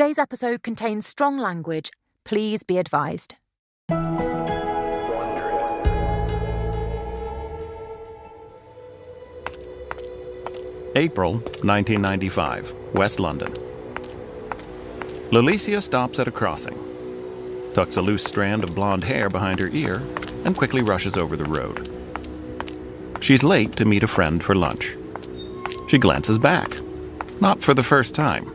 Today's episode contains strong language. Please be advised. April 1995, West London. Lolicia stops at a crossing, tucks a loose strand of blonde hair behind her ear, and quickly rushes over the road. She's late to meet a friend for lunch. She glances back, not for the first time.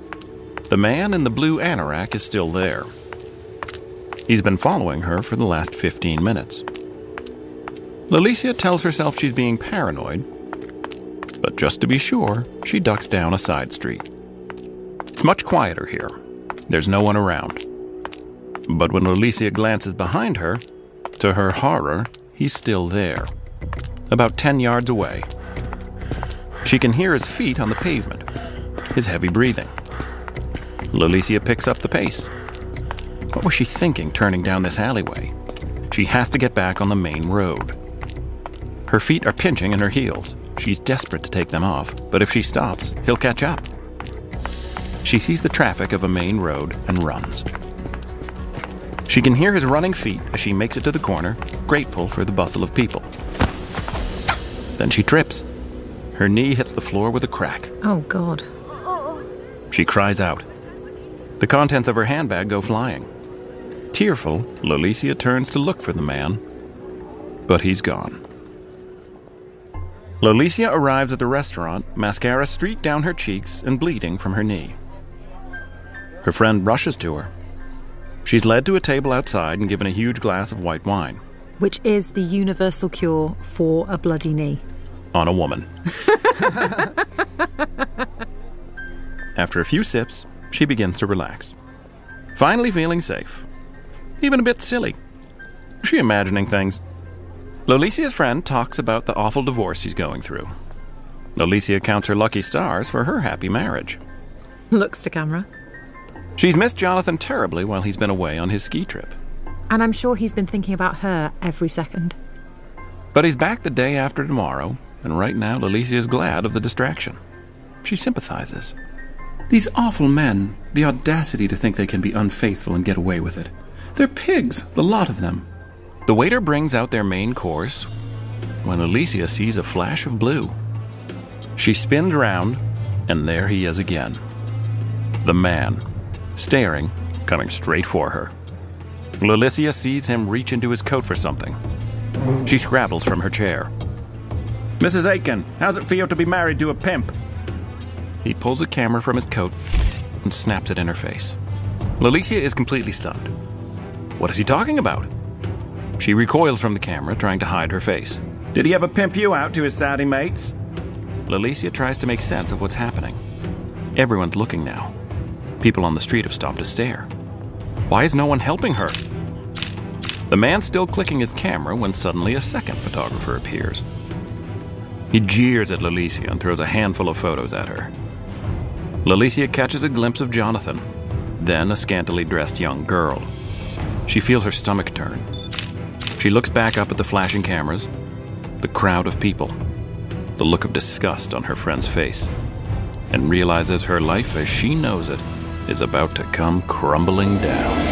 The man in the blue anorak is still there. He's been following her for the last 15 minutes. Lolicia tells herself she's being paranoid, but just to be sure, she ducks down a side street. It's much quieter here. There's no one around. But when Lolicia glances behind her, to her horror, he's still there, about 10 yards away. She can hear his feet on the pavement, his heavy breathing. Lolicia picks up the pace. What was she thinking turning down this alleyway? She has to get back on the main road. Her feet are pinching in her heels. She's desperate to take them off, but if she stops, he'll catch up. She sees the traffic of a main road and runs. She can hear his running feet as she makes it to the corner, grateful for the bustle of people. Then she trips. Her knee hits the floor with a crack. Oh, God. She cries out. The contents of her handbag go flying. Tearful, Lolicia turns to look for the man, but he's gone. Lolicia arrives at the restaurant, mascara streaked down her cheeks and bleeding from her knee. Her friend rushes to her. She's led to a table outside and given a huge glass of white wine. Which is the universal cure for a bloody knee. On a woman. After a few sips, she begins to relax. Finally feeling safe. Even a bit silly. Is she imagining things? Lolicia's friend talks about the awful divorce she's going through. Lolicia counts her lucky stars for her happy marriage. Looks to camera. She's missed Jonathan terribly while he's been away on his ski trip. And I'm sure he's been thinking about her every second. But he's back the day after tomorrow, and right now Lolicia's glad of the distraction. She sympathizes. These awful men, the audacity to think they can be unfaithful and get away with it. They're pigs, the lot of them. The waiter brings out their main course when Lolicia sees a flash of blue. She spins round, and there he is again. The man, staring, coming straight for her. Lolicia sees him reach into his coat for something. She scrabbles from her chair. Mrs. Aitken, how's it for you to be married to a pimp? He pulls a camera from his coat and snaps it in her face. Lolicia is completely stunned. What is he talking about? She recoils from the camera, trying to hide her face. Did he ever pimp you out to his Saudi mates? Lolicia tries to make sense of what's happening. Everyone's looking now. People on the street have stopped to stare. Why is no one helping her? The man's still clicking his camera when suddenly a second photographer appears. He jeers at Lolicia and throws a handful of photos at her. Lolicia catches a glimpse of Jonathan, then a scantily dressed young girl. She feels her stomach turn. She looks back up at the flashing cameras, the crowd of people, the look of disgust on her friend's face, and realizes her life as she knows it is about to come crumbling down.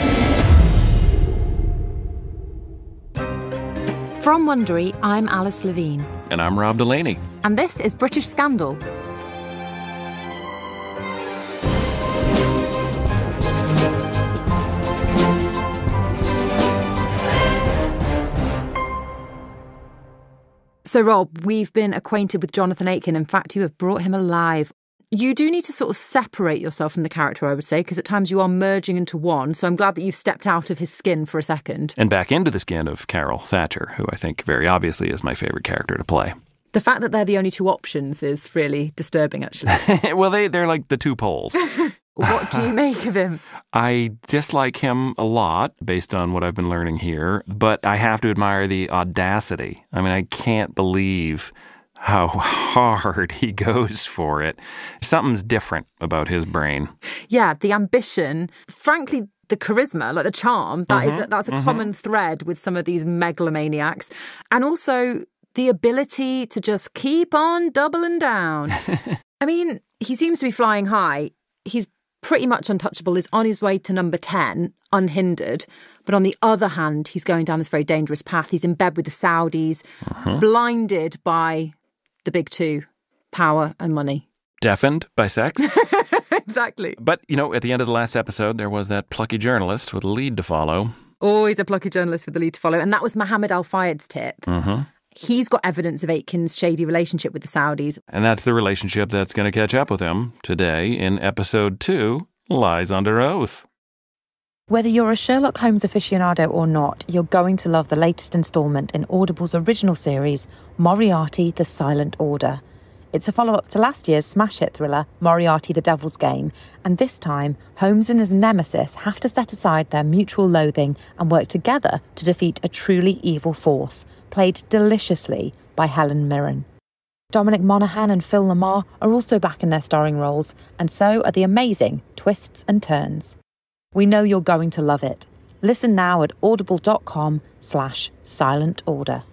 From Wondery, I'm Alice Levine. And I'm Rob Delaney. And this is British Scandal. So, Rob, we've been acquainted with Jonathan Aitken. In fact, you have brought him alive. You do need to sort of separate yourself from the character, I would say, because at times you are merging into one. So I'm glad that you've stepped out of his skin for a second. And back into the skin of Carol Thatcher, who I think very obviously is my favourite character to play. The fact that they're the only two options is really disturbing, actually. Well, they're like the two poles. What do you make of him? I dislike him a lot, based on what I've been learning here, but I have to admire the audacity. I mean, I can't believe how hard he goes for it. Something's different about his brain. Yeah, the ambition, frankly, the charisma, like the charm, that's a common thread with some of these megalomaniacs. And also the ability to just keep on doubling down. I mean, he seems to be flying high. He's pretty much untouchable, is on his way to number 10, unhindered. But on the other hand, he's going down this very dangerous path. He's in bed with the Saudis, blinded by the big two, power and money. Deafened by sex. Exactly. But, you know, at the end of the last episode, there was that plucky journalist with a lead to follow. Always a plucky journalist with a lead to follow. And that was Mohammed Al-Fayed's tip. He's got evidence of Aitken's shady relationship with the Saudis. And that's the relationship that's going to catch up with him today in Episode 2, Lies Under Oath. Whether you're a Sherlock Holmes aficionado or not, you're going to love the latest installment in Audible's original series, Moriarty the Silent Order. It's a follow-up to last year's smash hit thriller, Moriarty the Devil's Game, and this time, Holmes and his nemesis have to set aside their mutual loathing and work together to defeat a truly evil force, played deliciously by Helen Mirren. Dominic Monaghan and Phil Lamar are also back in their starring roles, and so are the amazing twists and turns. We know you're going to love it. Listen now at audible.com/silentorder.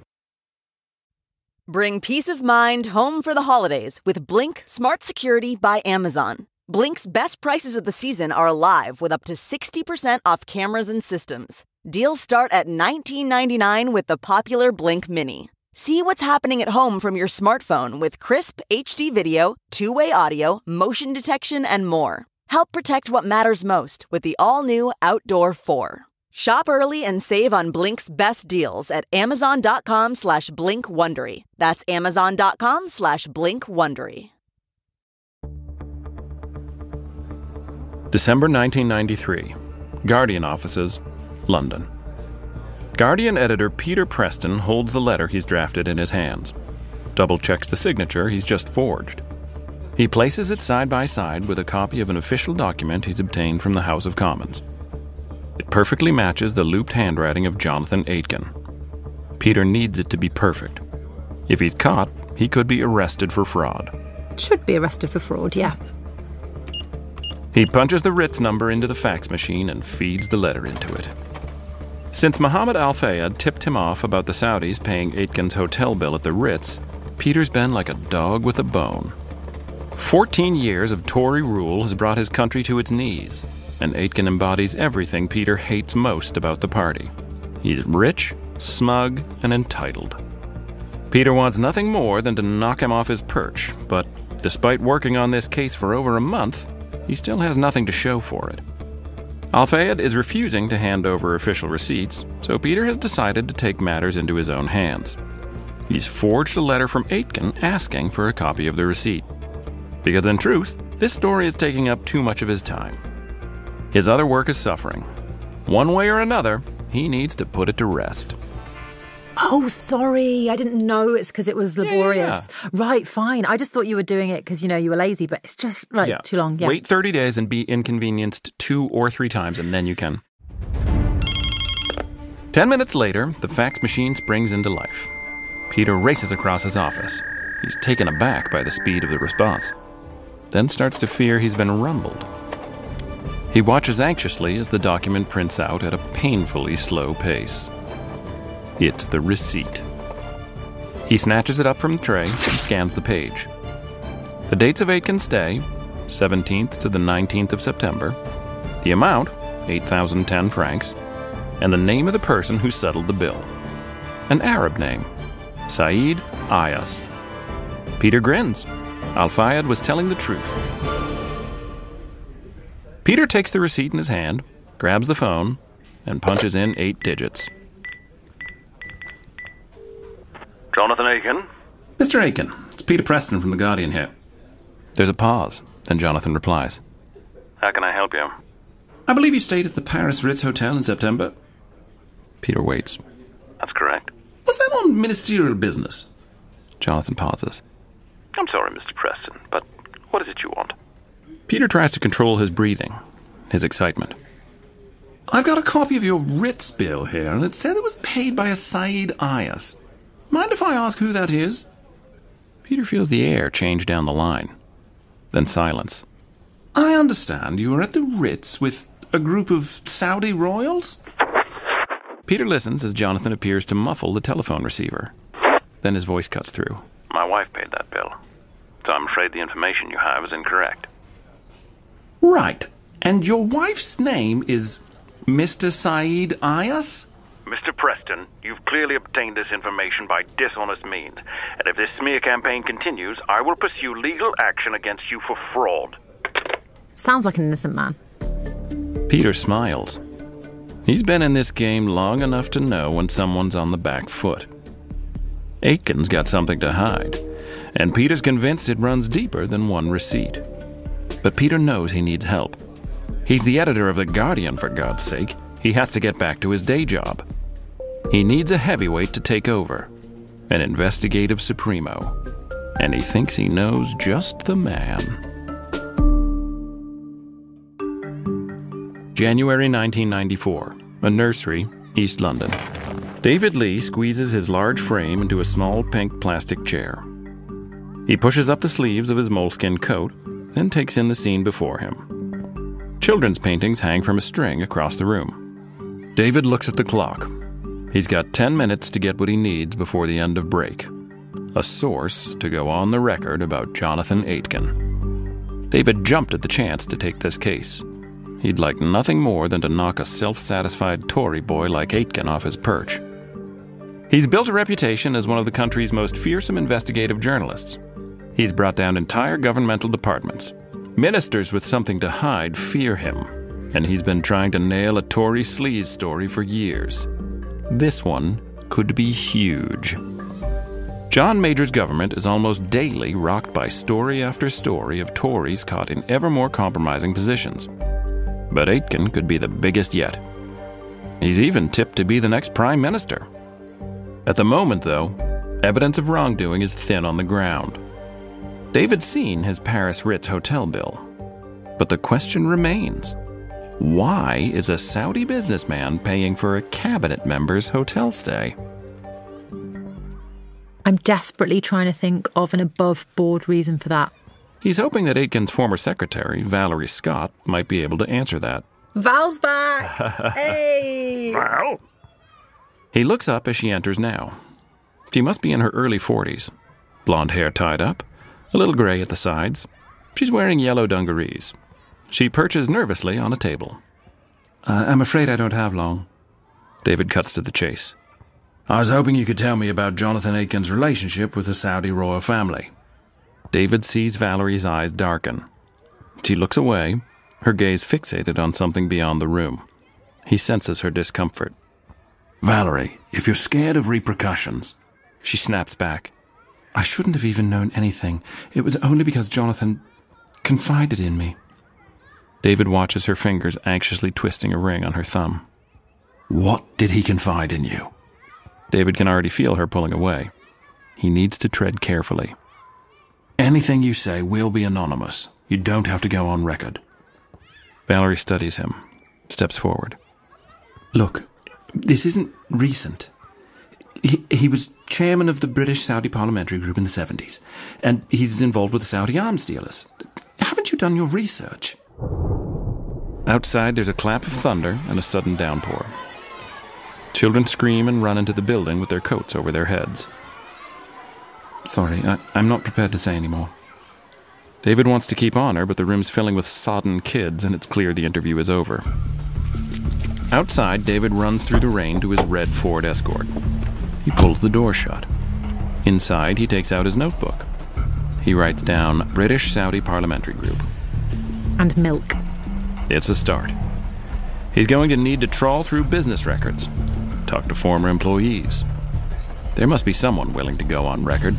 Bring peace of mind home for the holidays with Blink Smart Security by Amazon. Blink's best prices of the season are alive with up to 60% off cameras and systems. Deals start at $19.99 with the popular Blink Mini. See what's happening at home from your smartphone with crisp HD video, two-way audio, motion detection, and more. Help protect what matters most with the all-new Outdoor 4. Shop early and save on Blink's best deals at amazon.com/Blink Wondery. That's amazon.com/Blink Wondery. December 1993. Guardian offices, London. Guardian editor Peter Preston holds the letter he's drafted in his hands. Double-checks the signature he's just forged. He places it side by side with a copy of an official document he's obtained from the House of Commons. It perfectly matches the looped handwriting of Jonathan Aitken. Peter needs it to be perfect. If he's caught, he could be arrested for fraud. Should be arrested for fraud, yeah. He punches the Ritz number into the fax machine and feeds the letter into it. Since Mohammed Al-Fayed tipped him off about the Saudis paying Aitken's hotel bill at the Ritz, Peter's been like a dog with a bone. 14 years of Tory rule has brought his country to its knees. And Aitken embodies everything Peter hates most about the party. He's rich, smug, and entitled. Peter wants nothing more than to knock him off his perch, but despite working on this case for over a month, he still has nothing to show for it. Al-Fayed is refusing to hand over official receipts, so Peter has decided to take matters into his own hands. He's forged a letter from Aitken asking for a copy of the receipt. Because in truth, this story is taking up too much of his time. His other work is suffering. One way or another, he needs to put it to rest. Oh, sorry. I didn't know it's because it was laborious. Yeah. Right, fine. I just thought you were doing it because, you know, you were lazy, but it's just like, too long. Yeah. Wait 30 days and be inconvenienced 2 or 3 times, and then you can. 10 minutes later, the fax machine springs into life. Peter races across his office. He's taken aback by the speed of the response, then starts to fear he's been rumbled. He watches anxiously as the document prints out at a painfully slow pace. It's the receipt. He snatches it up from the tray and scans the page. The dates of Aitken's stay, 17th to the 19th of September, the amount, 8,010 francs, and the name of the person who settled the bill. An Arab name, Saeed Ayas. Peter grins. Al-Fayed was telling the truth. Peter takes the receipt in his hand, grabs the phone, and punches in 8 digits. Jonathan Aitken? Mr. Aitken, it's Peter Preston from The Guardian here. There's a pause, then Jonathan replies. How can I help you? I believe you stayed at the Paris Ritz Hotel in September. Peter waits. That's correct. Was that on ministerial business? Jonathan pauses. I'm sorry, Mr. Preston, but what is it you want? Peter tries to control his breathing, his excitement. I've got a copy of your Ritz bill here, and it says it was paid by a Saeed Ayas. Mind if I ask who that is? Peter feels the air change down the line. Then silence. I understand you were at the Ritz with a group of Saudi royals? Peter listens as Jonathan appears to muffle the telephone receiver. Then his voice cuts through. My wife paid that bill, so I'm afraid the information you have is incorrect. Right. And your wife's name is Mr. Saeed Ayas? Mr. Preston, you've clearly obtained this information by dishonest means, and if this smear campaign continues, I will pursue legal action against you for fraud. Sounds like an innocent man. Peter smiles. He's been in this game long enough to know when someone's on the back foot. Aitken's got something to hide, and Peter's convinced it runs deeper than one receipt. But Peter knows he needs help. He's the editor of The Guardian, for God's sake. He has to get back to his day job. He needs a heavyweight to take over, an investigative supremo, and he thinks he knows just the man. January 1994, a nursery, East London. David Leigh squeezes his large frame into a small pink plastic chair. He pushes up the sleeves of his moleskin coat, then takes in the scene before him. Children's paintings hang from a string across the room. David looks at the clock. He's got 10 minutes to get what he needs before the end of break. A source to go on the record about Jonathan Aitken. David jumped at the chance to take this case. He'd like nothing more than to knock a self-satisfied Tory boy like Aitken off his perch. He's built a reputation as one of the country's most fearsome investigative journalists. He's brought down entire governmental departments. Ministers with something to hide fear him, and he's been trying to nail a Tory sleaze story for years. This one could be huge. John Major's government is almost daily rocked by story after story of Tories caught in ever more compromising positions. But Aitken could be the biggest yet. He's even tipped to be the next Prime Minister. At the moment, though, evidence of wrongdoing is thin on the ground. David's seen his Paris Ritz hotel bill. But the question remains, why is a Saudi businessman paying for a cabinet member's hotel stay? I'm desperately trying to think of an above-board reason for that. He's hoping that Aitken's former secretary, Valerie Scott, might be able to answer that. Val's back! Hey! Val? He looks up as she enters now. She must be in her early 40s. Blonde hair tied up, a little gray at the sides. She's wearing yellow dungarees. She perches nervously on a table. I'm afraid I don't have long. David cuts to the chase. I was hoping you could tell me about Jonathan Aitken's relationship with the Saudi royal family. David sees Valerie's eyes darken. She looks away, her gaze fixated on something beyond the room. He senses her discomfort. Valerie, if you're scared of repercussions... She snaps back. I shouldn't have even known anything. It was only because Jonathan confided in me. David watches her fingers anxiously twisting a ring on her thumb. What did he confide in you? David can already feel her pulling away. He needs to tread carefully. Anything you say will be anonymous. You don't have to go on record. Valerie studies him, steps forward. Look, this isn't recent. He was chairman of the British Saudi parliamentary group in the 70s, and he's involved with the Saudi arms dealers. Haven't you done your research? Outside, there's a clap of thunder and a sudden downpour. Children scream and run into the building with their coats over their heads. Sorry, I'm not prepared to say any more. David wants to keep on her, but the room's filling with sodden kids, and it's clear the interview is over. Outside, David runs through the rain to his red Ford Escort. He pulls the door shut. Inside, he takes out his notebook. He writes down British Saudi Parliamentary Group. And milk. It's a start. He's going to need to trawl through business records, talk to former employees. There must be someone willing to go on record.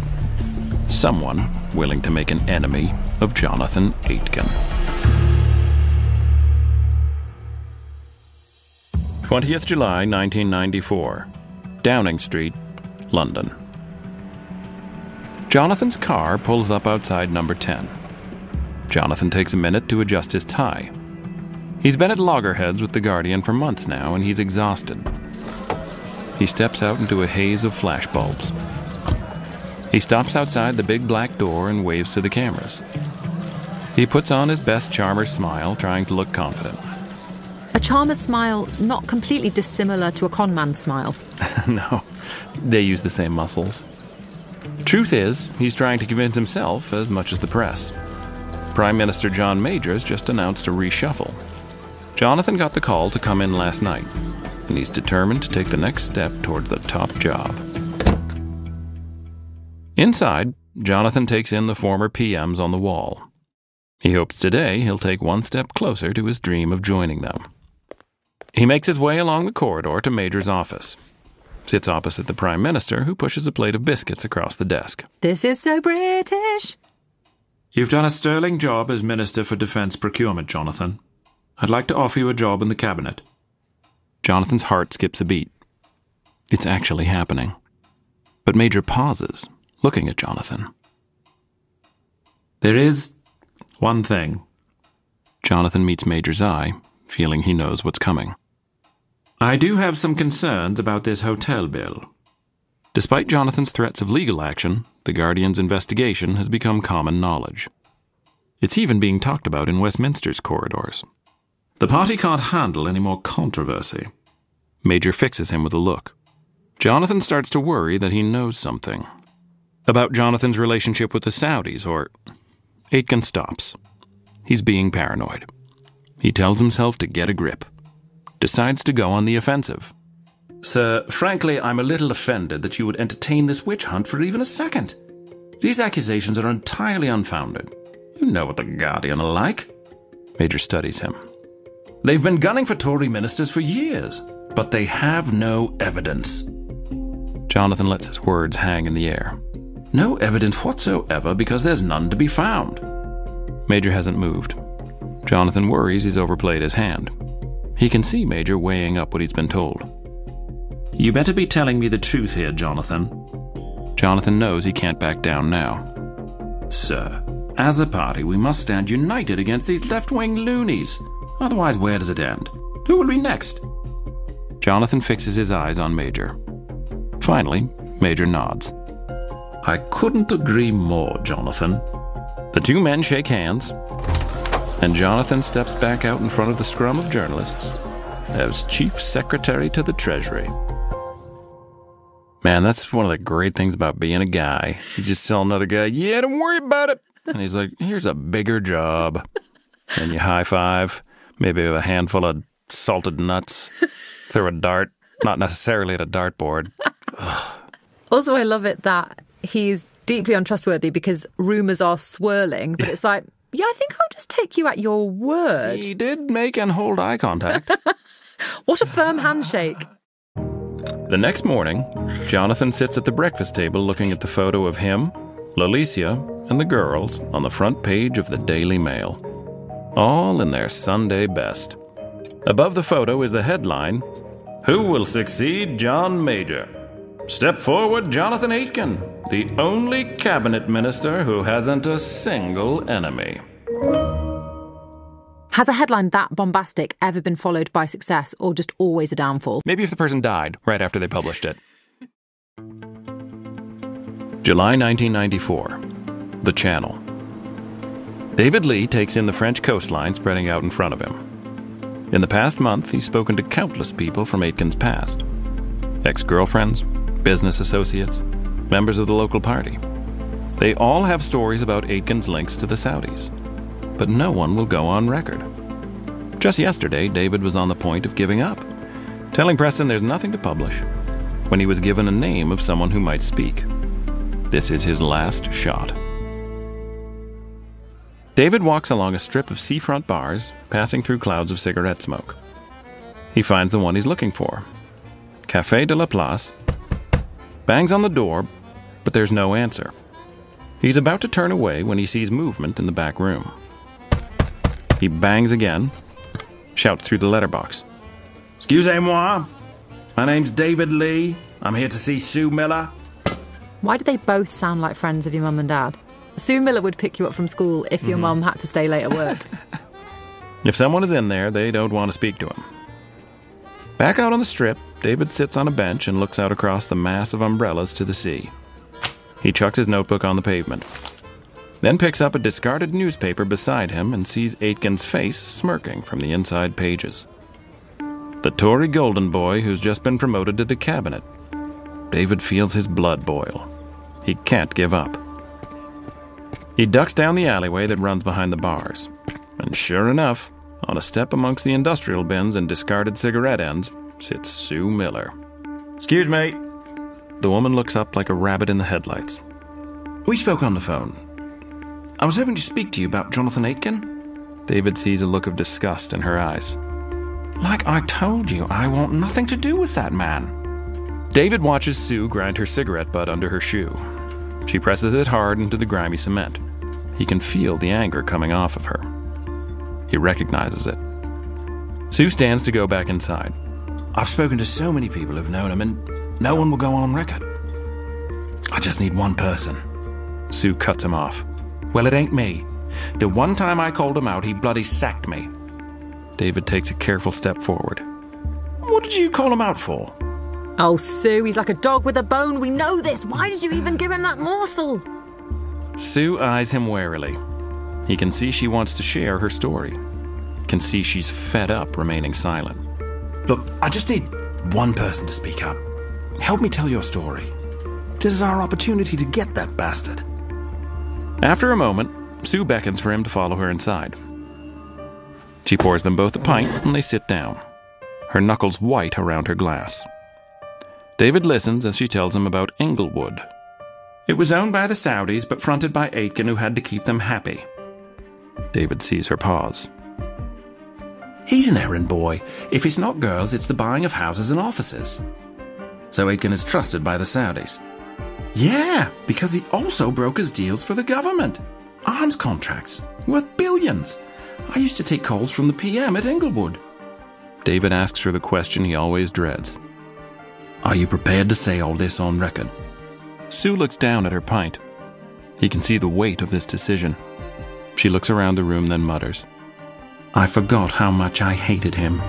Someone willing to make an enemy of Jonathan Aitken. 20th July 1994, Downing Street, London. Jonathan's car pulls up outside number 10. Jonathan takes a minute to adjust his tie. He's been at loggerheads with The Guardian for months now, and he's exhausted. He steps out into a haze of flashbulbs. He stops outside the big black door and waves to the cameras. He puts on his best charmer smile, trying to look confident. A charmer smile not completely dissimilar to a con man smile. No, they use the same muscles. Truth is, he's trying to convince himself as much as the press. Prime Minister John Major has just announced a reshuffle. Jonathan got the call to come in last night, and he's determined to take the next step towards the top job. Inside, Jonathan takes in the former PMs on the wall. He hopes today he'll take one step closer to his dream of joining them. He makes his way along the corridor to Major's office, sits opposite the Prime Minister, who pushes a plate of biscuits across the desk. This is so British. You've done a sterling job as Minister for Defence Procurement, Jonathan. I'd like to offer you a job in the Cabinet. Jonathan's heart skips a beat. It's actually happening. But Major pauses, looking at Jonathan. There is one thing. Jonathan meets Major's eye, feeling he knows what's coming. I do have some concerns about this hotel bill. Despite Jonathan's threats of legal action, the Guardian's investigation has become common knowledge. It's even being talked about in Westminster's corridors. The party can't handle any more controversy. Major fixes him with a look. Jonathan starts to worry that he knows something. About Jonathan's relationship with the Saudis, or... Aitken stops. He's being paranoid. He tells himself to get a grip. Decides to go on the offensive. Sir, frankly, I'm a little offended that you would entertain this witch hunt for even a second. These accusations are entirely unfounded. You know what the Guardian are like. Major studies him. They've been gunning for Tory ministers for years, but they have no evidence. Jonathan lets his words hang in the air. No evidence whatsoever, because there's none to be found. Major hasn't moved. Jonathan worries he's overplayed his hand. He can see Major weighing up what he's been told. You better be telling me the truth here, Jonathan. Jonathan knows he can't back down now. Sir, as a party, we must stand united against these left-wing loonies. Otherwise, where does it end? Who will be next? Jonathan fixes his eyes on Major. Finally, Major nods. I couldn't agree more, Jonathan. The two men shake hands, and Jonathan steps back out in front of the scrum of journalists as Chief Secretary to the Treasury. Man, that's one of the great things about being a guy. You just tell another guy, yeah, don't worry about it. And he's like, here's a bigger job. And you high-five, maybe a handful of salted nuts, throw a dart, not necessarily at a dartboard. Also, I love it that he's deeply untrustworthy because rumours are swirling, but it's like, yeah, I think I'll just take you at your word. He did make and hold eye contact. What a firm handshake. The next morning, Jonathan sits at the breakfast table looking at the photo of him, Lolicia, and the girls on the front page of the Daily Mail, all in their Sunday best. Above the photo is the headline, Who will succeed John Major? Step forward, Jonathan Aitken, the only cabinet minister who hasn't a single enemy. Has a headline that bombastic ever been followed by success, or just always a downfall? Maybe if the person died right after they published it. July 1994. The Channel. David Leigh takes in the French coastline spreading out in front of him. In the past month, he's spoken to countless people from Aitken's past. Ex-girlfriends, business associates, members of the local party. They all have stories about Aitken's links to the Saudis, but no one will go on record. Just yesterday, David was on the point of giving up, telling Preston there's nothing to publish, when he was given a name of someone who might speak. This is his last shot. David walks along a strip of seafront bars, passing through clouds of cigarette smoke. He finds the one he's looking for, Café de la Place, bangs on the door, but there's no answer. He's about to turn away when he sees movement in the back room. He bangs again, shouts through the letterbox. Excusez-moi, my name's David Leigh. I'm here to see Sue Miller. Why do they both sound like friends of your mum and dad? Sue Miller would pick you up from school if your mum had to stay late at work. If someone is in there, they don't want to speak to him. Back out on the strip, David sits on a bench and looks out across the mass of umbrellas to the sea. He chucks his notebook on the pavement, then picks up a discarded newspaper beside him and sees Aitken's face smirking from the inside pages. The Tory golden boy who's just been promoted to the cabinet. David feels his blood boil. He can't give up. He ducks down the alleyway that runs behind the bars, and sure enough, On a step amongst the industrial bins and discarded cigarette ends sits Sue Miller. "Excuse me." The woman looks up like a rabbit in the headlights. "We spoke on the phone. I was hoping to speak to you about Jonathan Aitken." David sees a look of disgust in her eyes. "Like I told you, I want nothing to do with that man." David watches Sue grind her cigarette butt under her shoe. She presses it hard into the grimy cement. He can feel the anger coming off of her. He recognizes it. Sue stands to go back inside. "I've spoken to so many people who've known him, and no one will go on record. I just need one person." Sue cuts him off. "Well, it ain't me. The one time I called him out, he bloody sacked me." David takes a careful step forward. "What did you call him out for?" "Oh, Sue, he's like a dog with a bone. We know this. Why did you even give him that morsel?" Sue eyes him warily. He can see she wants to share her story. Can see she's fed up remaining silent. "Look, I just need one person to speak up. Help me tell your story. This is our opportunity to get that bastard." After a moment, Sue beckons for him to follow her inside. She pours them both a pint and they sit down, her knuckles white around her glass. David listens as she tells him about Englewood. "It was owned by the Saudis but fronted by Aitken, who had to keep them happy." David sees her pause. "He's an errand boy. If it's not girls, it's the buying of houses and offices. So Aitken is trusted by the Saudis." "Yeah, because he also brokers deals for the government. Arms contracts, worth billions. I used to take calls from the PM at Englewood." David asks her the question he always dreads. "Are you prepared to say all this on record?" Sue looks down at her pint. He can see the weight of this decision. She looks around the room, then mutters, "I forgot how much I hated him."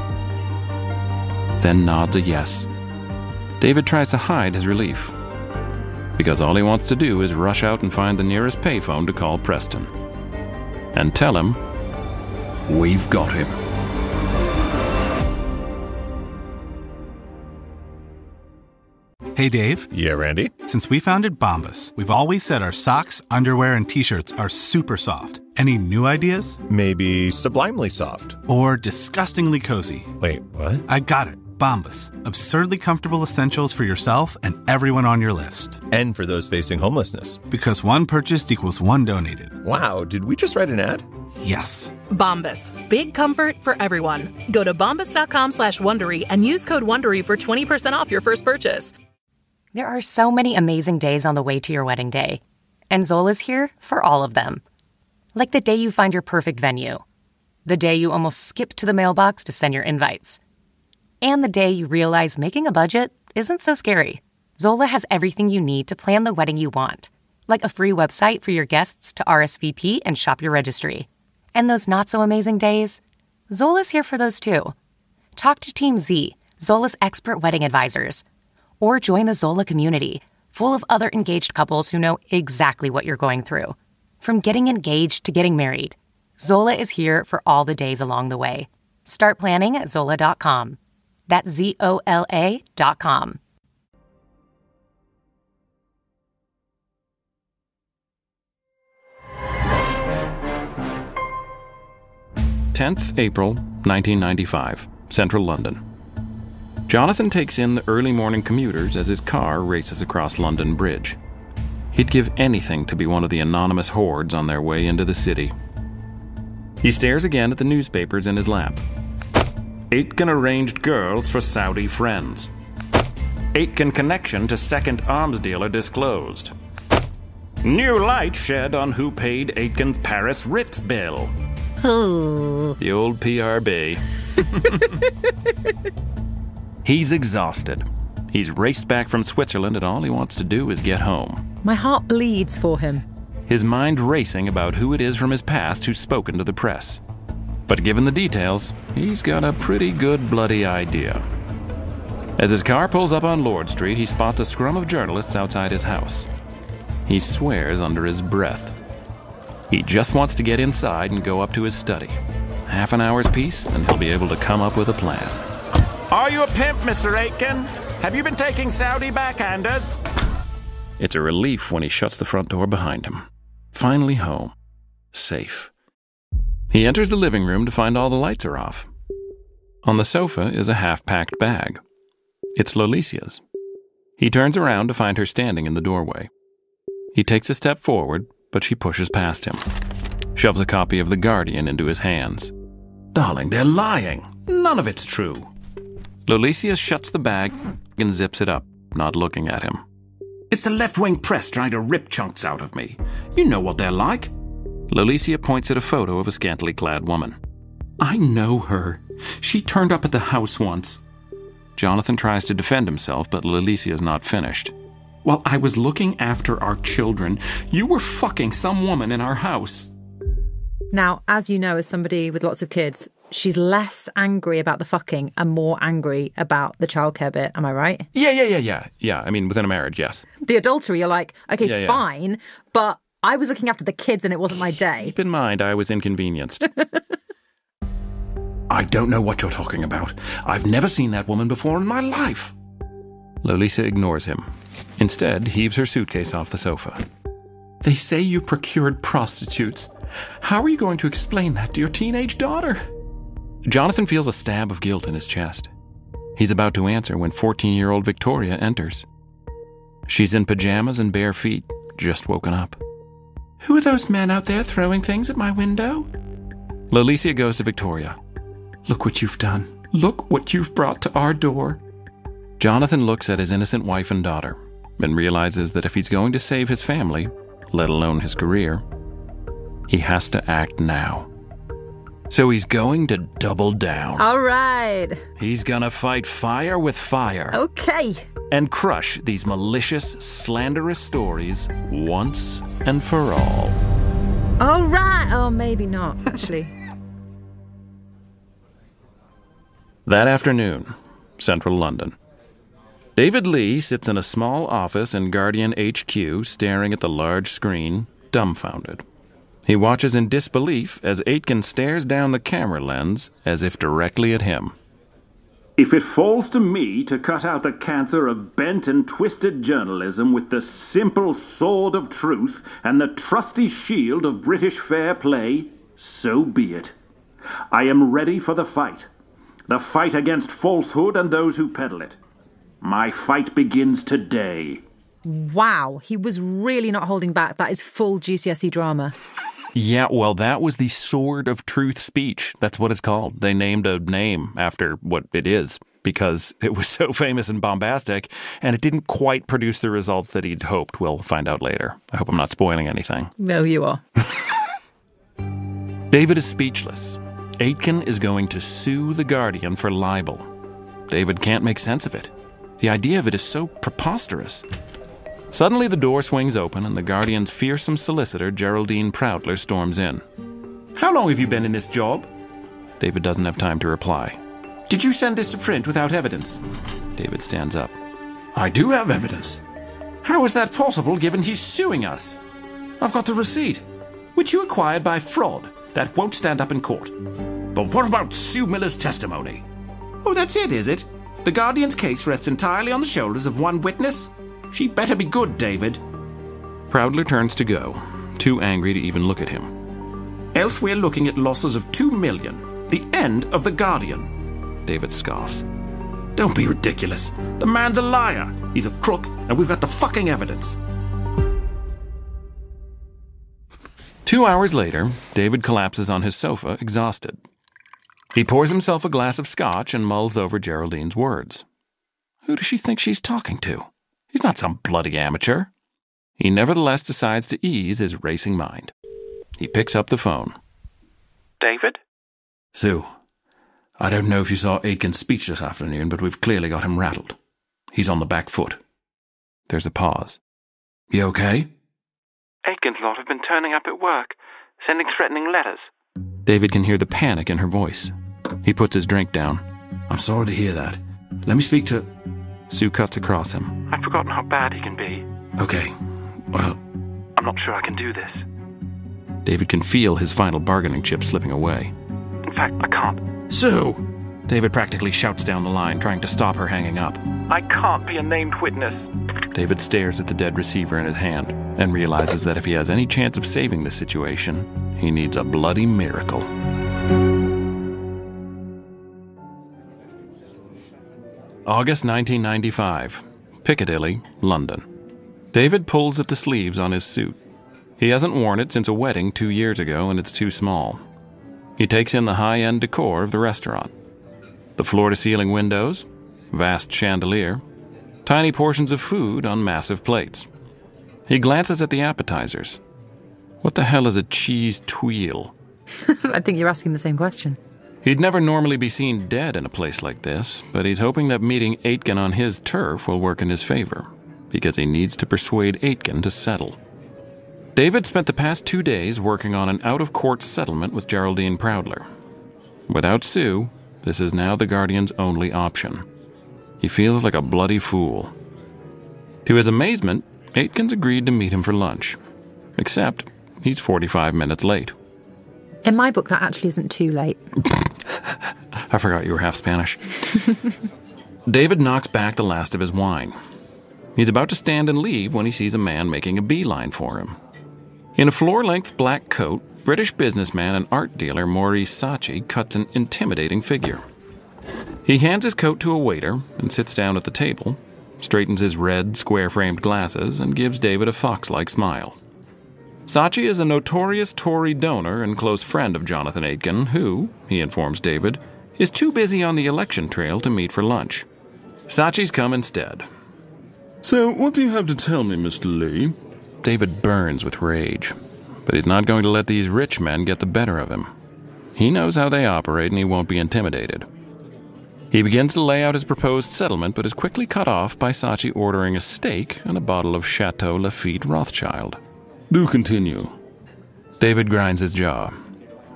Then nods a yes. David tries to hide his relief, because all he wants to do is rush out and find the nearest payphone to call Preston and tell him, "We've got him." Hey, Dave. Yeah, Randy. Since we founded Bombas, we've always said our socks, underwear, and T-shirts are super soft. Any new ideas? Maybe sublimely soft. Or disgustingly cozy. Wait, what? I got it. Bombas. Absurdly comfortable essentials for yourself and everyone on your list. And for those facing homelessness. Because one purchased equals one donated. Wow, did we just write an ad? Yes. Bombas. Big comfort for everyone. Go to bombas.com/Wondery and use code Wondery for 20% off your first purchase. There are so many amazing days on the way to your wedding day. And Zola's here for all of them. Like the day you find your perfect venue. The day you almost skip to the mailbox to send your invites. And the day you realize making a budget isn't so scary. Zola has everything you need to plan the wedding you want, like a free website for your guests to RSVP and shop your registry. And those not-so-amazing days? Zola's here for those too. Talk to Team Z, Zola's expert wedding advisors, or join the Zola community, full of other engaged couples who know exactly what you're going through. From getting engaged to getting married, Zola is here for all the days along the way. Start planning at Zola.com. That's ZOLA.com. April 10th, 1995, Central London. Jonathan takes in the early morning commuters as his car races across London Bridge. He'd give anything to be one of the anonymous hordes on their way into the city. He stares again at the newspapers in his lap. Aitken arranged girls for Saudi friends. Aitken connection to second arms dealer disclosed. New light shed on who paid Aitken's Paris Ritz bill. Oh. The old PRB. He's exhausted. He's raced back from Switzerland and all he wants to do is get home. My heart bleeds for him. His mind racing about who it is from his past who's spoken to the press. But given the details, he's got a pretty good bloody idea. As his car pulls up on Lord Street, he spots a scrum of journalists outside his house. He swears under his breath. He just wants to get inside and go up to his study. Half an hour's peace, and he'll be able to come up with a plan. Are you a pimp, Mr. Aitken? Have you been taking Saudi backhanders? It's a relief when he shuts the front door behind him. Finally home. Safe. He enters the living room to find all the lights are off. On the sofa is a half-packed bag. It's Lolicia's. He turns around to find her standing in the doorway. He takes a step forward, but she pushes past him, shoves a copy of The Guardian into his hands. "Darling, they're lying. None of it's true." Lolicia shuts the bag and zips it up, not looking at him. "It's the left-wing press trying to rip chunks out of me. You know what they're like." Lolicia points at a photo of a scantily clad woman. "I know her. She turned up at the house once." Jonathan tries to defend himself, but Lolicia's not finished. "While I was looking after our children, you were fucking some woman in our house." Now, as you know, as somebody with lots of kids, she's less angry about the fucking and more angry about the childcare bit. Am I right? Yeah. I mean, within a marriage, yes. The adultery, you're like, okay, yeah, fine, but I was looking after the kids and it wasn't my day. Keep in mind, I was inconvenienced. "I don't know what you're talking about. I've never seen that woman before in my life." Lolicia ignores him. Instead, heaves her suitcase off the sofa. "They say you procured prostitutes. How are you going to explain that to your teenage daughter?" Jonathan feels a stab of guilt in his chest. He's about to answer when 14-year-old Victoria enters. She's in pajamas and bare feet, just woken up. "Who are those men out there throwing things at my window?" Lolicia goes to Victoria. "Look what you've done. Look what you've brought to our door." Jonathan looks at his innocent wife and daughter and realizes that if he's going to save his family, let alone his career, he has to act now. So he's going to double down. All right. He's gonna fight fire with fire. Okay. And crush these malicious, slanderous stories once and for all. All right. Oh, maybe not, actually. That afternoon, central London, David Leigh sits in a small office in Guardian HQ, staring at the large screen, dumbfounded. He watches in disbelief as Aitken stares down the camera lens as if directly at him. "If it falls to me to cut out the cancer of bent and twisted journalism with the simple sword of truth and the trusty shield of British fair play, so be it. I am ready for the fight against falsehood and those who peddle it. My fight begins today." Wow, he was really not holding back. That is full GCSE drama. Yeah, well, that was the Sword of Truth speech. That's what it's called. They named a name after what it is because it was so famous and bombastic, and it didn't quite produce the results that he'd hoped. We'll find out later. I hope I'm not spoiling anything. No, you are. David is speechless. Aitken is going to sue The Guardian for libel. David can't make sense of it. The idea of it is so preposterous. Suddenly, the door swings open and the Guardian's fearsome solicitor, Geraldine Proudler, storms in. "How long have you been in this job?" David doesn't have time to reply. "Did you send this to print without evidence?" David stands up. "I do have evidence. How is that possible given he's suing us? I've got the receipt, which you acquired by fraud. That won't stand up in court." "But what about Sue Miller's testimony?" "Oh, that's it, is it? The Guardian's case rests entirely on the shoulders of one witness? She better be good, David." Proudler turns to go, too angry to even look at him. "Else we're looking at losses of $2 million, the end of The Guardian." David scoffs. "Don't be ridiculous. The man's a liar. He's a crook, and we've got the fucking evidence." 2 hours later, David collapses on his sofa, exhausted. He pours himself a glass of scotch and mulls over Geraldine's words. Who does she think she's talking to? He's not some bloody amateur. He nevertheless decides to ease his racing mind. He picks up the phone. "David?" "Sue, I don't know if you saw Aitken's speech this afternoon, but we've clearly got him rattled. He's on the back foot." There's a pause. "You okay?" "Aitken's lot have been turning up at work, sending threatening letters." David can hear the panic in her voice. He puts his drink down. "I'm sorry to hear that. Let me speak to..." Sue cuts across him. "I've forgotten how bad he can be." "Okay, well... I'm not sure I can do this." David can feel his final bargaining chip slipping away. "In fact, I can't." "Sue!" David practically shouts down the line, trying to stop her hanging up. "I can't be a named witness." David stares at the dead receiver in his hand and realizes that if he has any chance of saving the situation, he needs a bloody miracle. August 1995, Piccadilly, London. David pulls at the sleeves on his suit. He hasn't worn it since a wedding 2 years ago, and it's too small. He takes in the high-end decor of the restaurant. The floor-to-ceiling windows, vast chandelier, tiny portions of food on massive plates. He glances at the appetizers. What the hell is a cheese tuile? I think you're asking the same question. He'd never normally be seen dead in a place like this, but he's hoping that meeting Aitken on his turf will work in his favor, because he needs to persuade Aitken to settle. David spent the past 2 days working on an out-of-court settlement with Geraldine Proudler. Without Sue, this is now the Guardian's only option. He feels like a bloody fool. To his amazement, Aitken's agreed to meet him for lunch, except he's 45 minutes late. In my book, that actually isn't too late. I forgot you were half Spanish. David knocks back the last of his wine. He's about to stand and leave when he sees a man making a beeline for him. In a floor-length black coat, British businessman and art dealer Maurice Saatchi cuts an intimidating figure. He hands his coat to a waiter and sits down at the table, straightens his red, square-framed glasses, and gives David a fox-like smile. Saatchi is a notorious Tory donor and close friend of Jonathan Aitken, who, he informs David, is too busy on the election trail to meet for lunch. Saatchi's come instead. "So, what do you have to tell me, Mr. Leigh?" David burns with rage, but he's not going to let these rich men get the better of him. He knows how they operate and he won't be intimidated. He begins to lay out his proposed settlement, but is quickly cut off by Saatchi ordering a steak and a bottle of Chateau Lafitte Rothschild. "Do continue." David grinds his jaw.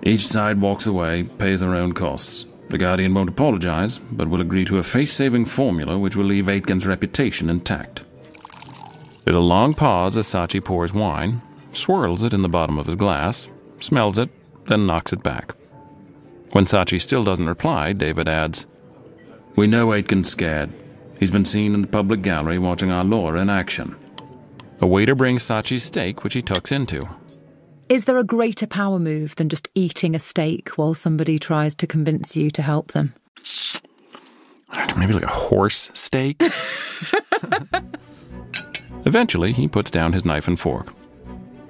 "Each side walks away, pays their own costs. The Guardian won't apologize, but will agree to a face-saving formula which will leave Aitken's reputation intact." There's a long pause as Saatchi pours wine, swirls it in the bottom of his glass, smells it, then knocks it back. When Saatchi still doesn't reply, David adds, "We know Aitken's scared. He's been seen in the public gallery watching our law in action." A waiter brings Saatchi's steak, which he tucks into. Is there a greater power move than just eating a steak while somebody tries to convince you to help them? Maybe like a horse steak? Eventually, he puts down his knife and fork.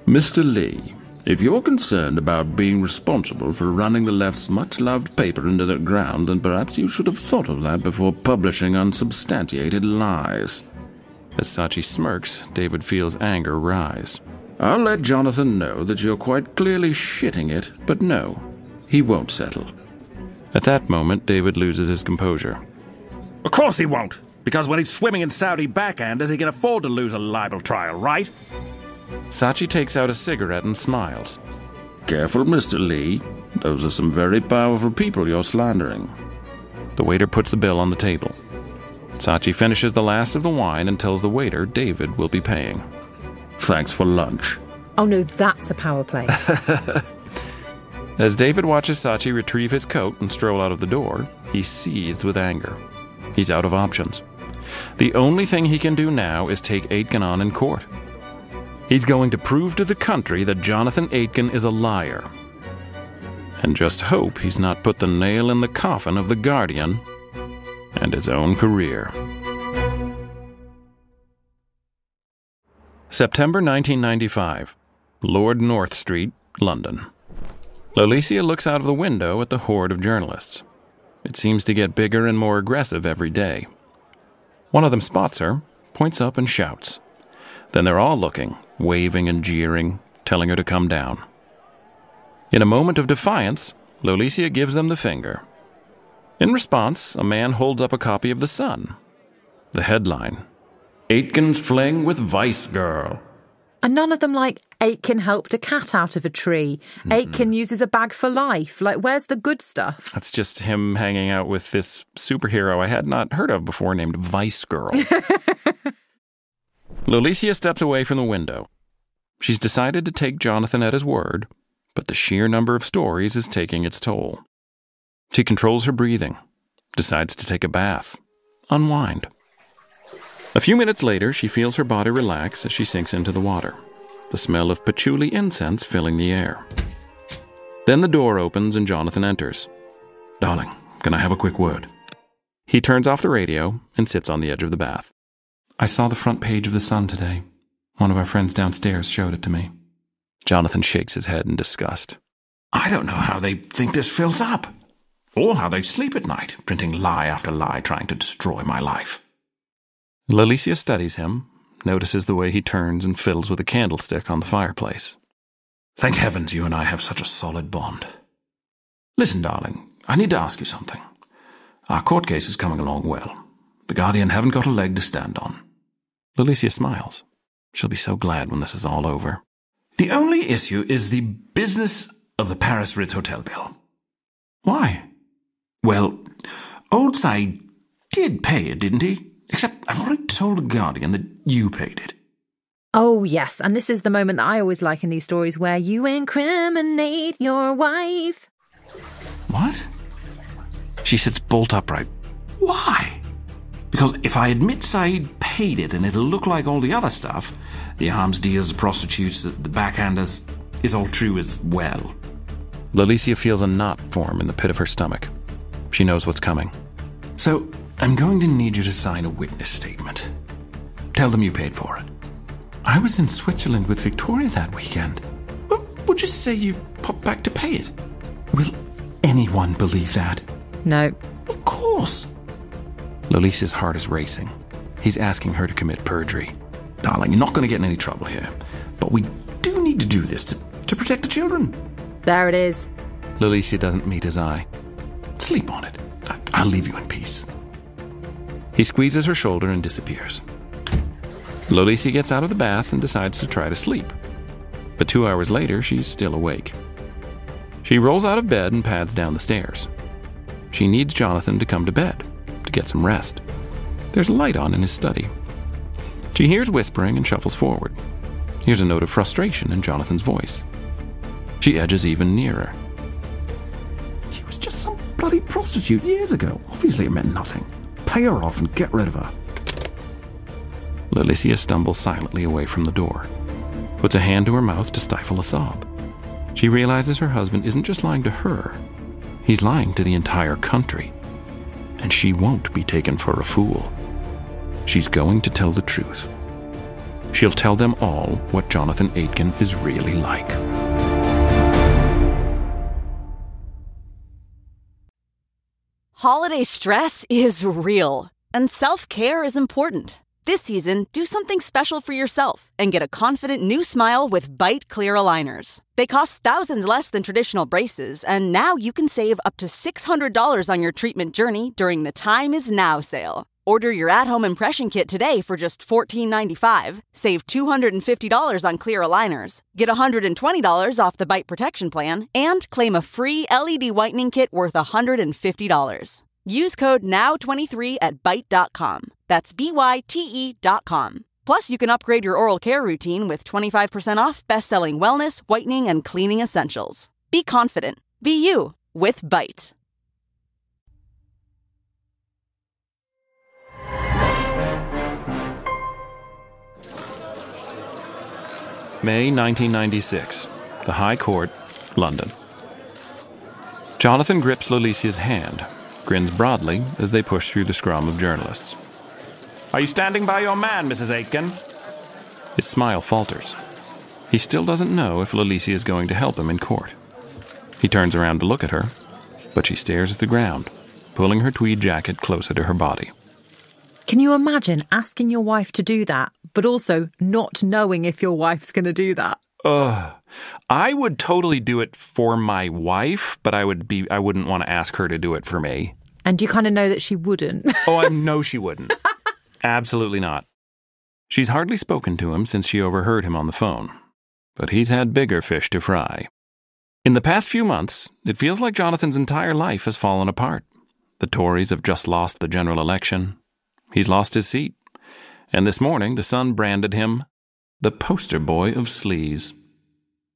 "Mr. Leigh, if you're concerned about being responsible for running the left's much-loved paper into the ground, then perhaps you should have thought of that before publishing unsubstantiated lies." As Saatchi smirks, David feels anger rise. "I'll let Jonathan know that you're quite clearly shitting it, but no, he won't settle." At that moment, David loses his composure. "Of course he won't, because when he's swimming in Saudi backhanders, he can afford to lose a libel trial, right?" Saatchi takes out a cigarette and smiles. "Careful, Mr. Leigh. Those are some very powerful people you're slandering." The waiter puts the bill on the table. Saatchi finishes the last of the wine and tells the waiter David will be paying. "Thanks for lunch." Oh no, that's a power play. As David watches Saatchi retrieve his coat and stroll out of the door, he seethes with anger. He's out of options. The only thing he can do now is take Aitken on in court. He's going to prove to the country that Jonathan Aitken is a liar. And just hope he's not put the nail in the coffin of the Guardian and his own career. September 1995, Lord North Street, London. Lolicia looks out of the window at the horde of journalists. It seems to get bigger and more aggressive every day. One of them spots her, points up and shouts. Then they're all looking, waving and jeering, telling her to come down. In a moment of defiance, Lolicia gives them the finger. In response, a man holds up a copy of The Sun. The headline, "Aitken's fling with Vice Girl." And none of them like, "Aitken helped a cat out of a tree." Mm-hmm. "Aitken uses a bag for life." Like, where's the good stuff? That's just him hanging out with this superhero I had not heard of before named Vice Girl. Lolicia steps away from the window. She's decided to take Jonathan at his word, but the sheer number of stories is taking its toll. She controls her breathing, decides to take a bath, unwind. A few minutes later, she feels her body relax as she sinks into the water, the smell of patchouli incense filling the air. Then the door opens and Jonathan enters. "Darling, can I have a quick word?" He turns off the radio and sits on the edge of the bath. "I saw the front page of The Sun today. One of our friends downstairs showed it to me." Jonathan shakes his head in disgust. "I don't know how they think this filth up, or how they sleep at night, printing lie after lie, trying to destroy my life." Lolicia studies him, notices the way he turns and fiddles with a candlestick on the fireplace. "Thank heavens you and I have such a solid bond. Listen, darling, I need to ask you something. Our court case is coming along well. The Guardian haven't got a leg to stand on." Lolicia smiles. She'll be so glad when this is all over. "The only issue is the business of the Paris Ritz hotel bill." "Why?" "Well, old Saeed did pay it, didn't he? Except I've already told the Guardian that you paid it." Oh, yes, and this is the moment that I always like in these stories where you incriminate your wife. "What?" She sits bolt upright. "Why?" "Because if I admit Saeed paid it and it'll look like all the other stuff, the arms deals, the prostitutes, the backhanders, is all true as well." Lolicia feels a knot form in the pit of her stomach. She knows what's coming. "So I'm going to need you to sign a witness statement. Tell them you paid for it." "I was in Switzerland with Victoria that weekend." "Well, just say you popped back to pay it." "Will anyone believe that?" "No." "Of course." Lolicia's heart is racing. He's asking her to commit perjury. "Darling, you're not going to get in any trouble here. But we do need to do this to protect the children." "There it is." Lolicia doesn't meet his eye. "Sleep on it. I'll leave you in peace." He squeezes her shoulder and disappears. Lolicia gets out of the bath and decides to try to sleep. But 2 hours later, she's still awake. She rolls out of bed and pads down the stairs. She needs Jonathan to come to bed, to get some rest. There's a light on in his study. She hears whispering and shuffles forward. Here's a note of frustration in Jonathan's voice. She edges even nearer. "She was just some bloody prostitute years ago. Obviously it meant nothing. Pay her off and get rid of her." Lolicia stumbles silently away from the door, puts a hand to her mouth to stifle a sob. She realizes her husband isn't just lying to her. He's lying to the entire country. And she won't be taken for a fool. She's going to tell the truth. She'll tell them all what Jonathan Aitken is really like. Holiday stress is real, and self-care is important. This season, do something special for yourself and get a confident new smile with Bite Clear Aligners. They cost thousands less than traditional braces, and now you can save up to $600 on your treatment journey during the Time Is Now sale. Order your at-home impression kit today for just $14.95. Save $250 on clear aligners. Get $120 off the Bite Protection Plan and claim a free LED whitening kit worth $150. Use code NOW23 at Byte.com. That's BYTE.com. Plus, you can upgrade your oral care routine with 25% off best-selling wellness, whitening, and cleaning essentials. Be confident. Be you with Bite. May 1996, the High Court, London. Jonathan grips Lolicia's hand, grins broadly as they push through the scrum of journalists. "Are you standing by your man, Mrs. Aitken?" His smile falters. He still doesn't know if Lolicia is going to help him in court. He turns around to look at her, but she stares at the ground, pulling her tweed jacket closer to her body. Can you imagine asking your wife to do that, but also not knowing if your wife's going to do that? Ugh. I would totally do it for my wife, but I wouldn't want to ask her to do it for me. And you kind of know that she wouldn't. Oh, I know she wouldn't. Absolutely not. She's hardly spoken to him since she overheard him on the phone. But he's had bigger fish to fry. In the past few months, it feels like Jonathan's entire life has fallen apart. The Tories have just lost the general election. He's lost his seat. And this morning, the Sun branded him the poster boy of sleaze.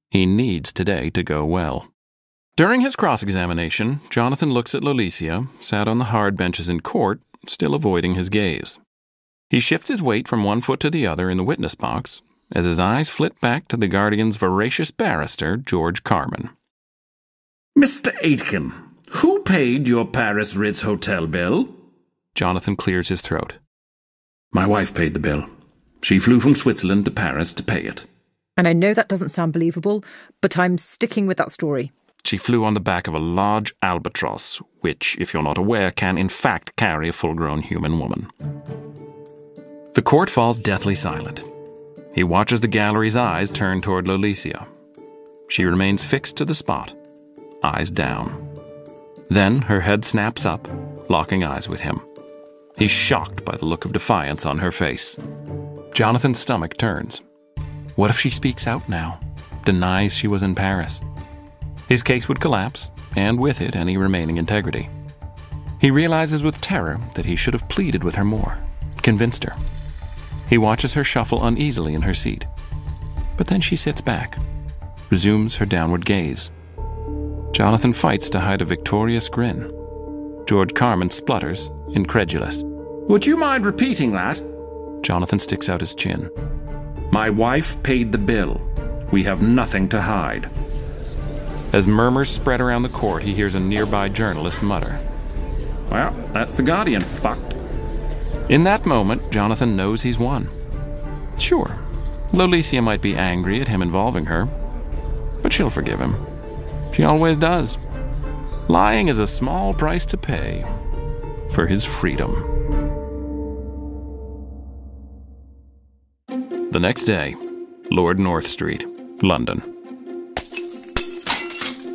He needs today to go well. During his cross-examination, Jonathan looks at Lolicia, sat on the hard benches in court, still avoiding his gaze. He shifts his weight from one foot to the other in the witness box as his eyes flit back to the Guardian's voracious barrister, George Carman. "Mr. Aitken, who paid your Paris Ritz hotel bill?" Jonathan clears his throat. "My wife paid the bill. She flew from Switzerland to Paris to pay it." "And I know that doesn't sound believable, but I'm sticking with that story." "She flew on the back of a large albatross, which, if you're not aware, can in fact carry a full-grown human woman." The court falls deathly silent. He watches the gallery's eyes turn toward Lolicia. She remains fixed to the spot, eyes down. Then her head snaps up, locking eyes with him. He's shocked by the look of defiance on her face. Jonathan's stomach turns. What if she speaks out now, denies she was in Paris? His case would collapse, and with it any remaining integrity. He realizes with terror that he should have pleaded with her more, convinced her. He watches her shuffle uneasily in her seat. But then she sits back, resumes her downward gaze. Jonathan fights to hide a victorious grin. George Carman splutters, incredulous. "Would you mind repeating that?" Jonathan sticks out his chin. "My wife paid the bill. We have nothing to hide." As murmurs spread around the court, he hears a nearby journalist mutter, "Well, that's the Guardian, fucked." In that moment, Jonathan knows he's won. Sure, Lolicia might be angry at him involving her, but she'll forgive him. She always does. Lying is a small price to pay for his freedom. The next day, Lord North Street, London.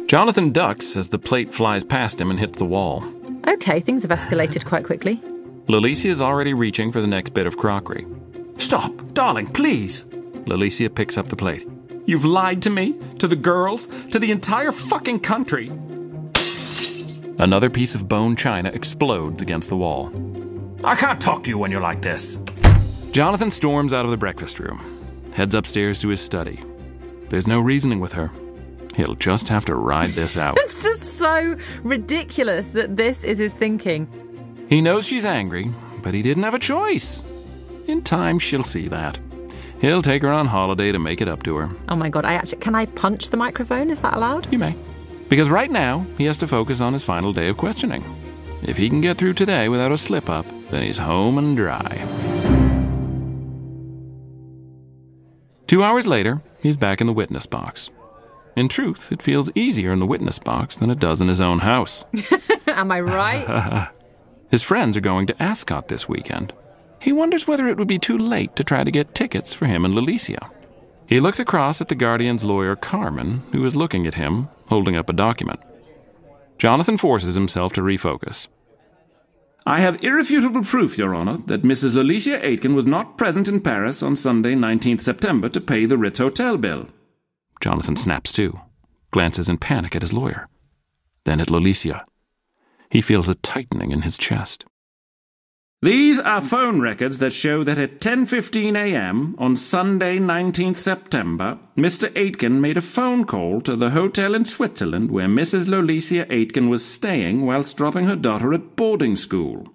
Jonathan ducks as the plate flies past him and hits the wall. Okay, things have escalated quite quickly. Lolicia is already reaching for the next bit of crockery. "Stop, darling, please." Lolicia picks up the plate. "You've lied to me, to the girls, to the entire fucking country." Another piece of bone china explodes against the wall. "I can't talk to you when you're like this." Jonathan storms out of the breakfast room, heads upstairs to his study. There's no reasoning with her. He'll just have to ride this out. It's just so ridiculous that this is his thinking. He knows she's angry, but he didn't have a choice. In time, she'll see that. He'll take her on holiday to make it up to her. Oh my God, can I punch the microphone? Is that allowed? You may. Because right now, he has to focus on his final day of questioning. If he can get through today without a slip-up, then he's home and dry. 2 hours later, he's back in the witness box. In truth, it feels easier in the witness box than it does in his own house. Am I right? His friends are going to Ascot this weekend. He wonders whether it would be too late to try to get tickets for him and Lolicia. He looks across at the Guardian's lawyer, Carman, who is looking at him, holding up a document. Jonathan forces himself to refocus. "I have irrefutable proof, Your Honor, that Mrs. Lolicia Aitken was not present in Paris on Sunday, 19th September, to pay the Ritz hotel bill." Jonathan snaps to, glances in panic at his lawyer, then at Lolicia. He feels a tightening in his chest. "These are phone records that show that at 10:15 a.m. on Sunday, 19th September, Mr. Aitken made a phone call to the hotel in Switzerland where Mrs. Lolicia Aitken was staying whilst dropping her daughter at boarding school.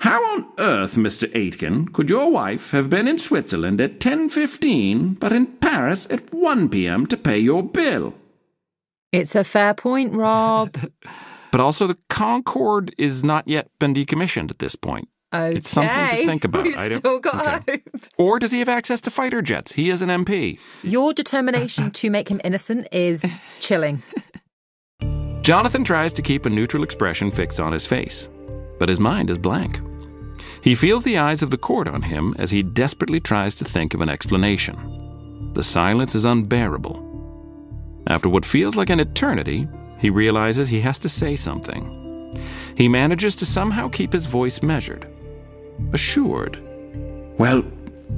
How on earth, Mr. Aitken, could your wife have been in Switzerland at 10:15 but in Paris at 1 p.m. to pay your bill?" It's a fair point, Rob. But also, the Concorde is not yet been decommissioned at this point. Okay. It's something to think about. We've still got hope. Or does he have access to fighter jets? He is an MP. Your determination to make him innocent is chilling. Jonathan tries to keep a neutral expression fixed on his face, but his mind is blank. He feels the eyes of the court on him as he desperately tries to think of an explanation. The silence is unbearable. After what feels like an eternity, he realizes he has to say something. He manages to somehow keep his voice measured, assured. "Well,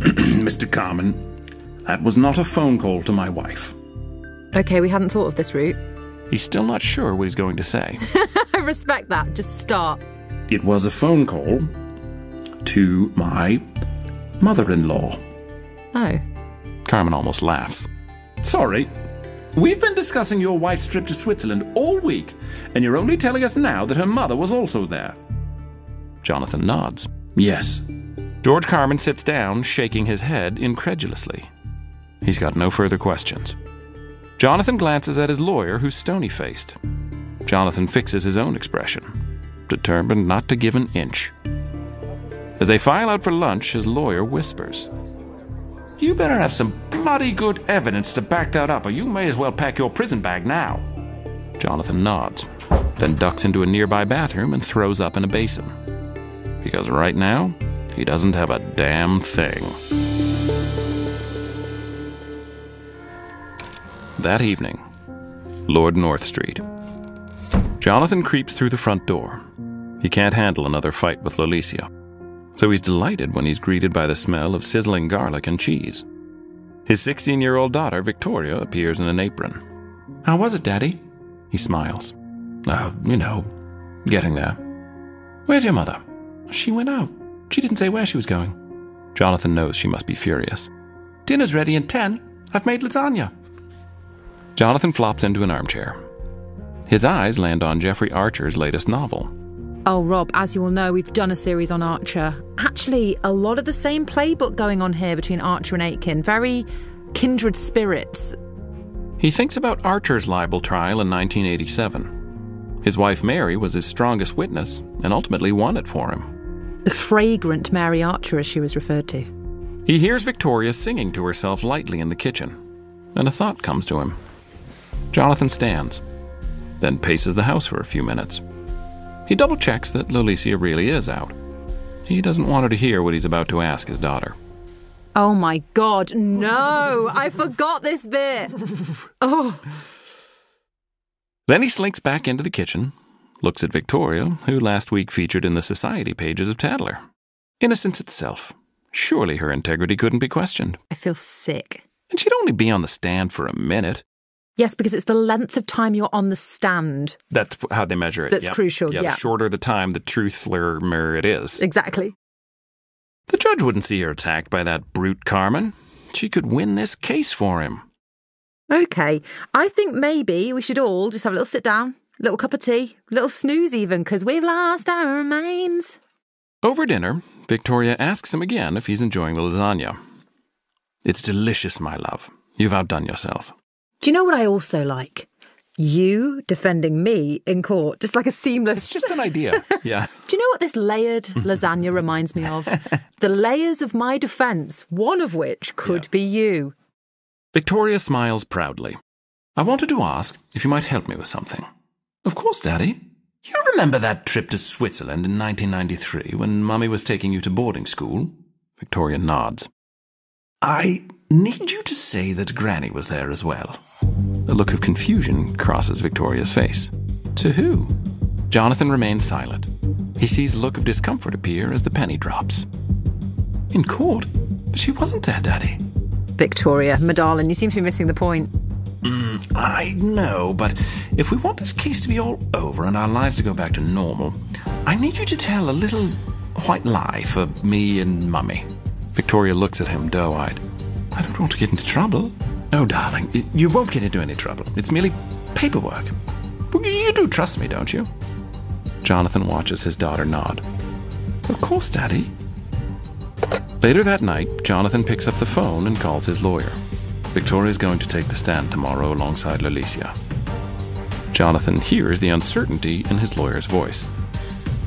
Mr. Carman, that was not a phone call to my wife." Okay, we hadn't thought of this route. He's still not sure what he's going to say. I respect that. Just start. "It was a phone call to my mother-in-law." Oh. Carman almost laughs. "Sorry. We've been discussing your wife's trip to Switzerland all week, and you're only telling us now that her mother was also there." Jonathan nods. "Yes. George Carman sits down, shaking his head incredulously. He's got no further questions. Jonathan glances at his lawyer, who's stony-faced. Jonathan fixes his own expression, determined not to give an inch. As they file out for lunch, his lawyer whispers, "You better have some bloody good evidence to back that up, or you may as well pack your prison bag now." Jonathan nods, then ducks into a nearby bathroom and throws up in a basin. Because right now, he doesn't have a damn thing. That evening, Lord North Street. Jonathan creeps through the front door. He can't handle another fight with Lolicia, so he's delighted when he's greeted by the smell of sizzling garlic and cheese. His 16-year-old daughter, Victoria, appears in an apron. "How was it, Daddy?" He smiles. Getting there." "Where's your mother?" "She went out. She didn't say where she was going." Jonathan knows she must be furious. "Dinner's ready in 10. I've made lasagna." Jonathan flops into an armchair. His eyes land on Jeffrey Archer's latest novel. "Oh, Rob, as you all know, we've done a series on Archer. Actually, a lot of the same playbook going on here between Archer and Aitken. Very kindred spirits." He thinks about Archer's libel trial in 1987. His wife Mary was his strongest witness and ultimately won it for him. The fragrant Mary Archer, as she was referred to. He hears Victoria singing to herself lightly in the kitchen, and a thought comes to him. Jonathan stands, then paces the house for a few minutes. He double-checks that Lolicia really is out. He doesn't want her to hear what he's about to ask his daughter. "Oh my God, no! I forgot this bit! Oh!" Then he slinks back into the kitchen, looks at Victoria, who last week featured in the society pages of Tatler. Innocence itself. Surely her integrity couldn't be questioned. "I feel sick." "And she'd only be on the stand for a minute." "Yes, because it's the length of time you're on the stand. That's how they measure it." "That's crucial, yeah. The shorter the time, the truthfulmer it is." "Exactly." The judge wouldn't see her attacked by that brute Carman. She could win this case for him. "Okay, I think maybe we should all just have a little sit down, a little cup of tea, a little snooze even, because we've lost our minds." Over dinner, Victoria asks him again if he's enjoying the lasagna. "It's delicious, my love. You've outdone yourself." "Do you know what I also like? You defending me in court, just like a seamless..." "It's just an idea." "Yeah." "Do you know what this layered lasagna reminds me of? The layers of my defence, one of which could be you." Victoria smiles proudly. "I wanted to ask if you might help me with something." "Of course, Daddy. You remember that trip to Switzerland in 1993 when Mummy was taking you to boarding school?" Victoria nods. "I need you to say that Granny was there as well." A look of confusion crosses Victoria's face. "To who?" Jonathan remains silent. He sees a look of discomfort appear as the penny drops. "In court? But she wasn't there, Daddy." "Victoria, my darling, you seem to be missing the point." "I know, but if we want this case to be all over and our lives to go back to normal, I need you to tell a little white lie for me and Mummy." Victoria looks at him doe-eyed. "I don't want to get into trouble." "No, darling, you won't get into any trouble. It's merely paperwork. You do trust me, don't you?" Jonathan watches his daughter nod. "Of course, Daddy." Later that night, Jonathan picks up the phone and calls his lawyer. Victoria's going to take the stand tomorrow alongside Lolicia. Jonathan hears the uncertainty in his lawyer's voice.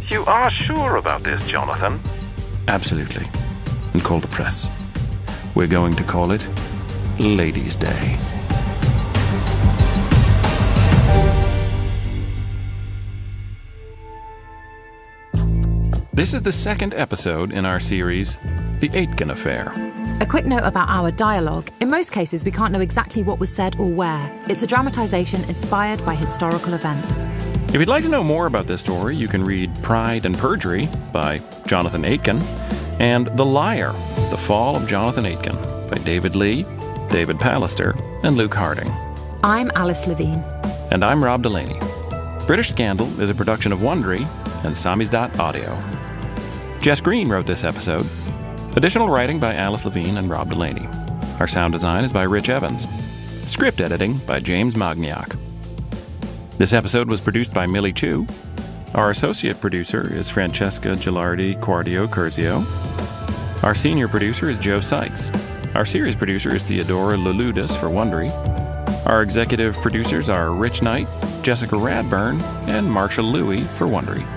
"You are sure about this, Jonathan?" "Absolutely. And call the press. We're going to call it Ladies' Day." This is the second episode in our series, The Aitken Affair. A quick note about our dialogue. In most cases, we can't know exactly what was said or where. It's a dramatisation inspired by historical events. If you'd like to know more about this story, you can read Pride and Perjury by Jonathan Aitken, and The Liar, The Fall of Jonathan Aitken by David Leigh, David Pallister, and Luke Harding. I'm Alice Levine. And I'm Rob Delaney. British Scandal is a production of Wondery and Sammys.audio. Jess Green wrote this episode. Additional writing by Alice Levine and Rob Delaney. Our sound design is by Rich Evans. Script editing by James Mogniak. This episode was produced by Millie Chu. Our associate producer is Francesca Gilardi Quardio Curzio. Our senior producer is Joe Sykes. Our series producer is Theodora Leloudis for Wondery. Our executive producers are Rich Knight, Jessica Radburn, and Marsha Louie for Wondery.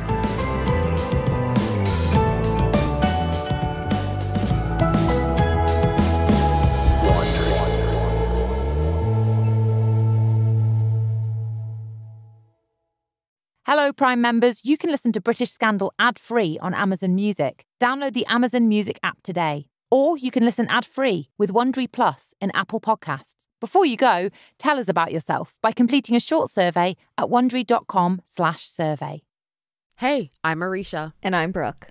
Hello, Prime members. You can listen to British Scandal ad-free on Amazon Music. Download the Amazon Music app today. Or you can listen ad-free with Wondery Plus in Apple Podcasts. Before you go, tell us about yourself by completing a short survey at wondery.com/survey. Hey, I'm Marisha. And I'm Brooke.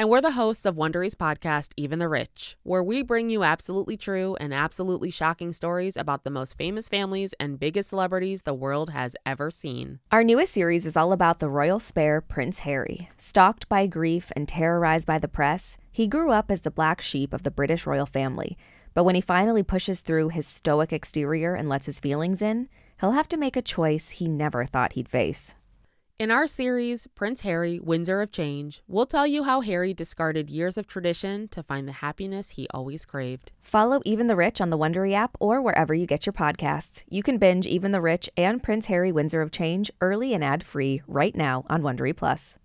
And we're the hosts of Wondery's podcast, Even the Rich, where we bring you absolutely true and absolutely shocking stories about the most famous families and biggest celebrities the world has ever seen. Our newest series is all about the royal spare, Prince Harry. Stalked by grief and terrorized by the press, he grew up as the black sheep of the British royal family. But when he finally pushes through his stoic exterior and lets his feelings in, he'll have to make a choice he never thought he'd face. In our series, Prince Harry: Windsor of Change, we'll tell you how Harry discarded years of tradition to find the happiness he always craved. Follow Even the Rich on the Wondery app or wherever you get your podcasts. You can binge Even the Rich and Prince Harry: Windsor of Change early and ad-free right now on Wondery Plus.